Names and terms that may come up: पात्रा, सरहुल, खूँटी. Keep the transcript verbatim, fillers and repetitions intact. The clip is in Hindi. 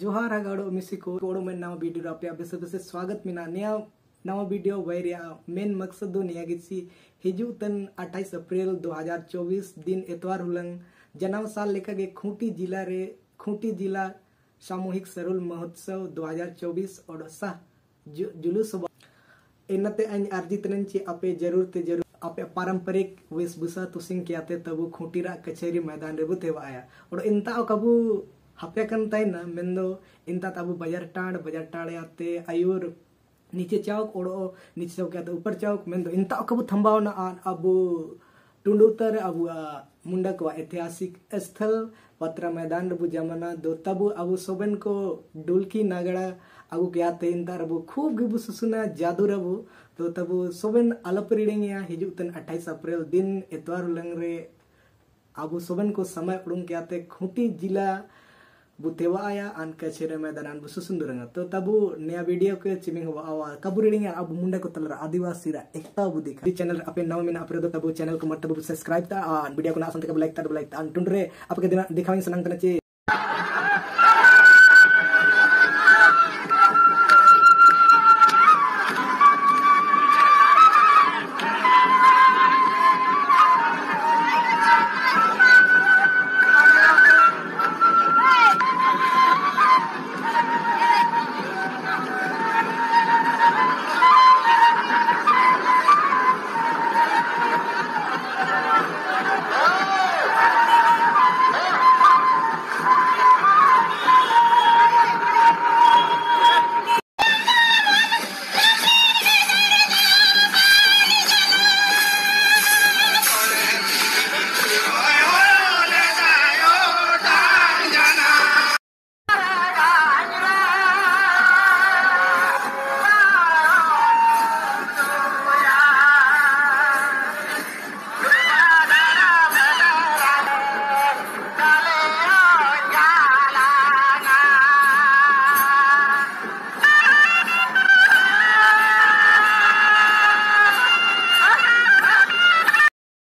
जोहार हगाड़ो मिसिको कोड़ो में नव वीडियो आपल्या बेसे बेसे स्वागत मिना नया नव वीडियो वैरिया मेन मकसद दो नया गिसी हिजू तन अट्ठाईस अप्रैल दो हज़ार चौबीस दिन एतवार हुलंग जनाव साल लेखा के खूँटी जिला रे खूँटी जिला सामूहिक सरहुल महोत्सव दो हज़ार चौबीस और सह जुलूस इनते अं अर्जित चे आपे जरूर ते जरूर आपे पारंपरिक वेशभूषा तुसिंग किया ते तबु खूँटी रा कचहरी मैदान रेबू थेवाया और इनता कबू हपे कन तयना मेंदो इनता तबु बाजार टाड़ बाजार टाड़े आते आयूर नीचे चौक और नीचे चौक आते ऊपर चौक मेंदो इनता कबू थंबावना अबू टुंडुतर अबू मुंडा को ऐतिहासिक स्थल पात्रा मैदान रबू जमाना दो तबु अबू सोबन को डुलकी नागड़ा अगू क्या ते इनता रबू खूब गिबू सुसुना जादू रबू तो तबु सोबन अलप रीडिंग या हिजू तन अट्ठाईस अप्रैल दिन एतवार लंग रे अबू सोबन को समय उड़ूंग क्या ते खूँटी जिला बुतेवा आया आन कचेरे मैदान आन बुसु सुंदरंगा तो तबु नया वीडियो के चिमिंग हुआ आवा कबू रीडिंग यार अब मुंडा को तलरा आदिवासी रा एकता बु दिखा इस चैनल अपने नाम में ना अपने दो तबु चैनल को मत तबु सब्सक्राइब ता आन वीडियो को ना संत कब लाइक ता डबल लाइक ता आन टुंडरे आपके दिन दिखावेंगे सनंग तनचे।